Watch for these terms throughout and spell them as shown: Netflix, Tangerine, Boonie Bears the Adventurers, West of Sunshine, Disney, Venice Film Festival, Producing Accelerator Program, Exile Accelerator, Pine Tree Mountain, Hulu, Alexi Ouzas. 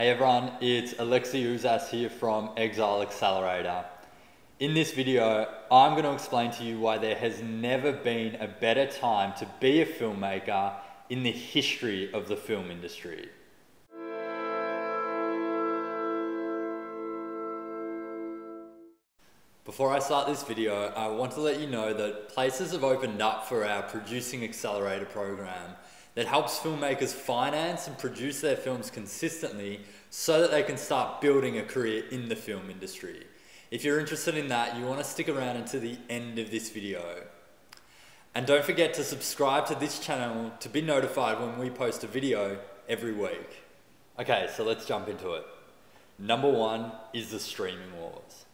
Hey everyone, it's Alexi Ouzas here from Exile Accelerator. In this video, I'm going to explain to you why there has never been a better time to be a filmmaker in the history of the film industry. Before I start this video, I want to let you know that places have opened up for our Producing Accelerator program that helps filmmakers finance and produce their films consistently so that they can start building a career in the film industry. If you're interested in that, you want to stick around until the end of this video. And don't forget to subscribe to this channel to be notified when we post a video every week. Okay, so let's jump into it. Number one is the streaming wars.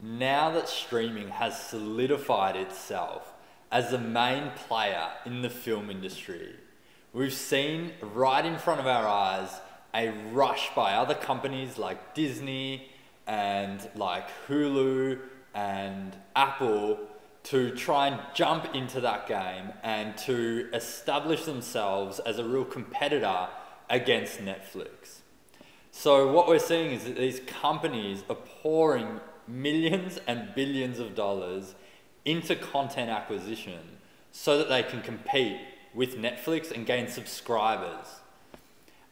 Now that streaming has solidified itself as the main player in the film industry, we've seen right in front of our eyes a rush by other companies like Disney and like Hulu and Apple to try and jump into that game and to establish themselves as a real competitor against Netflix. So what we're seeing is that these companies are pouring millions and billions of dollars into content acquisition so that they can compete with Netflix and gain subscribers.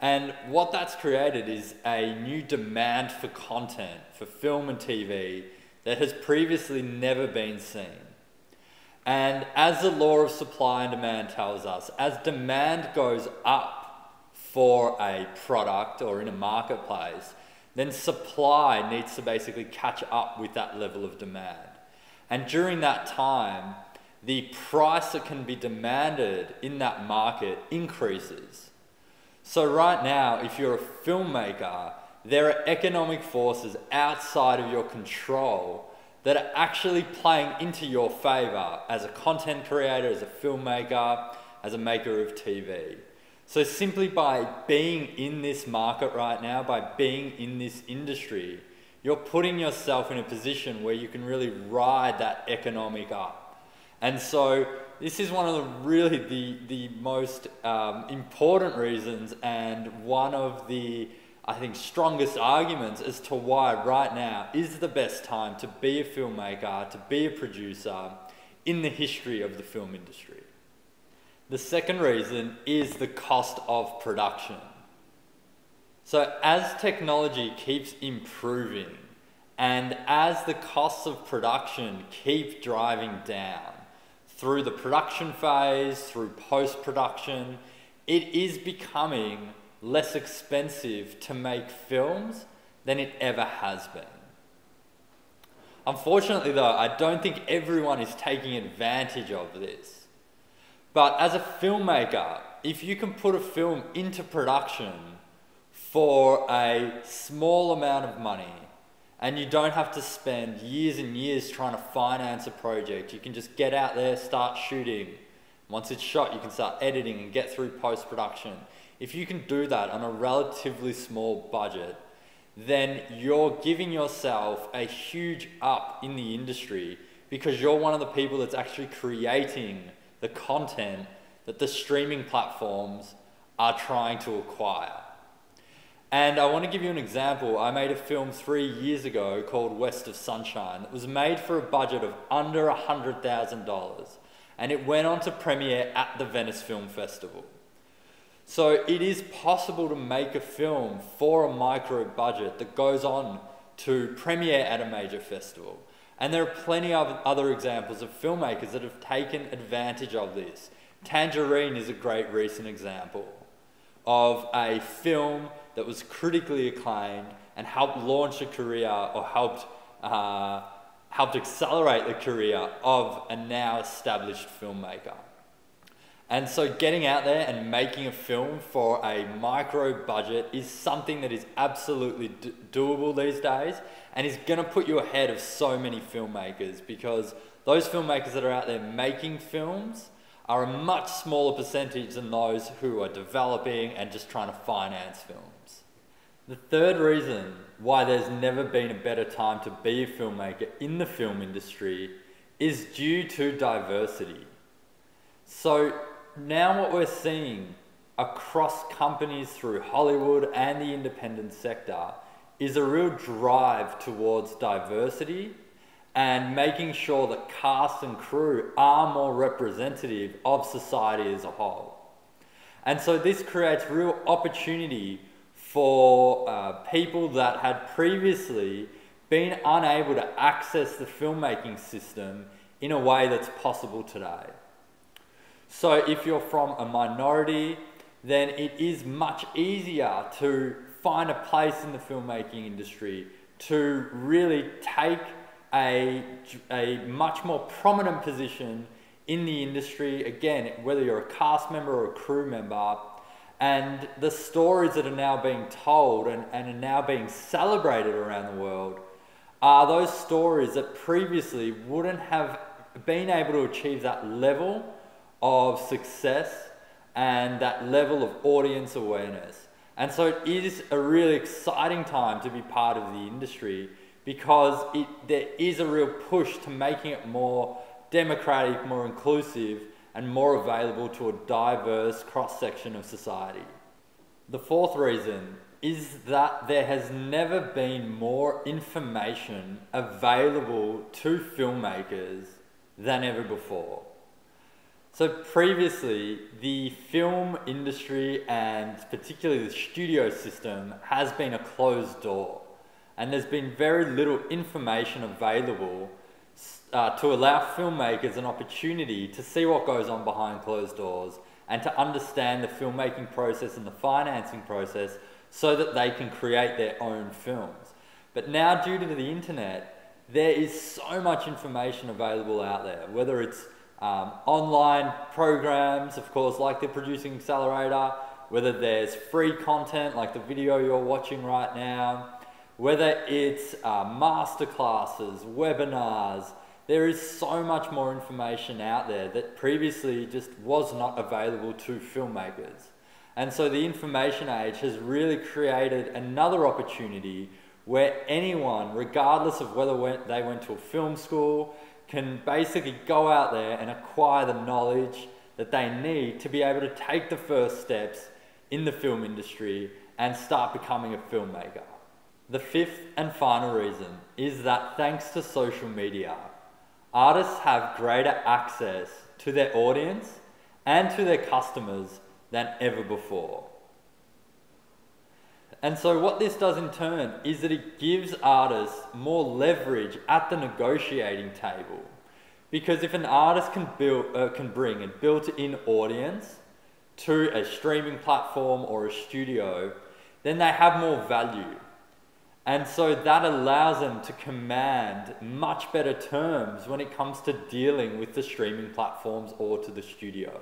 And what that's created is a new demand for content, for film and TV, that has previously never been seen. And as the law of supply and demand tells us, as demand goes up for a product or in a marketplace, then supply needs to basically catch up with that level of demand. And during that time, the price that can be demanded in that market increases. So right now, if you're a filmmaker, there are economic forces outside of your control that are actually playing into your favor as a content creator, as a filmmaker, as a maker of TV. So simply by being in this market right now, by being in this industry, you're putting yourself in a position where you can really ride that economic up. And so this is one of the most important reasons, and one of the, I think, strongest arguments as to why right now is the best time to be a filmmaker, to be a producer in the history of the film industry. The second reason is the cost of production. So as technology keeps improving and as the costs of production keep driving down, through the production phase, through post-production, it is becoming less expensive to make films than it ever has been. Unfortunately though, I don't think everyone is taking advantage of this. But as a filmmaker, if you can put a film into production for a small amount of money, and you don't have to spend years and years trying to finance a project. You can just get out there, start shooting. Once it's shot, you can start editing and get through post-production. If you can do that on a relatively small budget, then you're giving yourself a huge up in the industry because you're one of the people that's actually creating the content that the streaming platforms are trying to acquire. And I want to give you an example. I made a film 3 years ago called West of Sunshine. It was made for a budget of under $100,000. And it went on to premiere at the Venice Film Festival. So it is possible to make a film for a micro budget that goes on to premiere at a major festival. And there are plenty of other examples of filmmakers that have taken advantage of this. Tangerine is a great recent example of a film that was critically acclaimed and helped launch a career, or helped accelerate the career of a now established filmmaker. And so getting out there and making a film for a micro budget is something that is absolutely doable these days, and is gonna put you ahead of so many filmmakers, because those filmmakers that are out there making films are a much smaller percentage than those who are developing and just trying to finance films. The third reason why there's never been a better time to be a filmmaker in the film industry is due to diversity. So now what we're seeing across companies through Hollywood and the independent sector is a real drive towards diversity and making sure that cast and crew are more representative of society as a whole. And so this creates real opportunity for people that had previously been unable to access the filmmaking system in a way that's possible today. So if you're from a minority, then it is much easier to find a place in the filmmaking industry, to really take a much more prominent position in the industry, again, whether you're a cast member or a crew member, and the stories that are now being told and are now being celebrated around the world are those stories that previously wouldn't have been able to achieve that level of success and that level of audience awareness. And so it is a really exciting time to be part of the industry, because there is a real push to making it more democratic, more inclusive, and more available to a diverse cross-section of society. The fourth reason is that there has never been more information available to filmmakers than ever before. So previously, the film industry and particularly the studio system has been a closed door, and there's been very little information available to allow filmmakers an opportunity to see what goes on behind closed doors and to understand the filmmaking process and the financing process so that they can create their own films. But now, due to the internet, there is so much information available out there, whether it's online programs, of course, like the Producing Accelerator, whether there's free content like the video you're watching right now, whether it's masterclasses, webinars. There is so much more information out there that previously just was not available to filmmakers. And so the information age has really created another opportunity where anyone, regardless of whether they went to a film school, can basically go out there and acquire the knowledge that they need to be able to take the first steps in the film industry and start becoming a filmmaker. The fifth and final reason is that thanks to social media, artists have greater access to their audience and to their customers than ever before. And so what this does in turn is that it gives artists more leverage at the negotiating table. Because if an artist can bring a built-in audience to a streaming platform or a studio, then they have more value. And so that allows them to command much better terms when it comes to dealing with the streaming platforms or to the studios.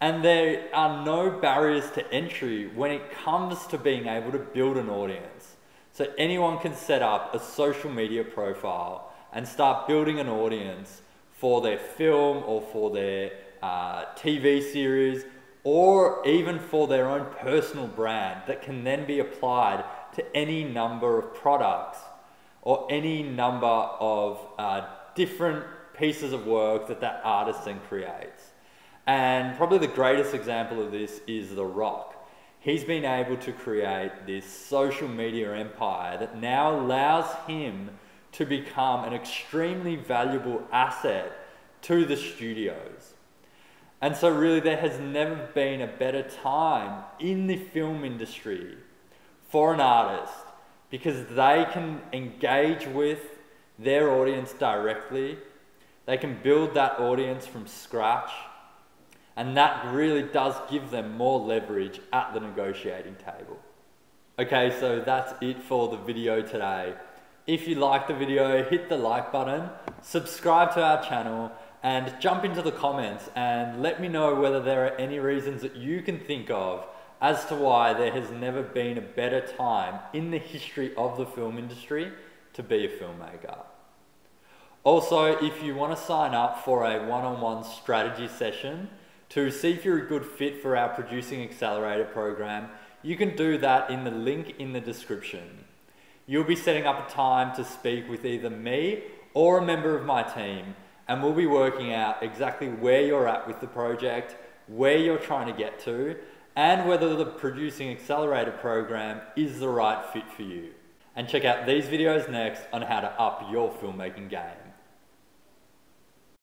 And there are no barriers to entry when it comes to being able to build an audience. So anyone can set up a social media profile and start building an audience for their film or for their TV series, or even for their own personal brand that can then be applied to any number of products or any number of different pieces of work that that artist then creates. And probably the greatest example of this is The Rock. He's been able to create this social media empire that now allows him to become an extremely valuable asset to the studios. And so really there has never been a better time in the film industry for an artist, because they can engage with their audience directly. They can build that audience from scratch, and that really does give them more leverage at the negotiating table. Okay, so that's it for the video today. If you like the video, hit the like button, subscribe to our channel, and jump into the comments and let me know whether there are any reasons that you can think of as to why there has never been a better time in the history of the film industry to be a filmmaker. Also, if you want to sign up for a one-on-one strategy session to see if you're a good fit for our Producing Accelerator program, you can do that in the link in the description. You'll be setting up a time to speak with either me or a member of my team, and we'll be working out exactly where you're at with the project, where you're trying to get to, and whether the Producing Accelerator program is the right fit for you. And check out these videos next on how to up your filmmaking game.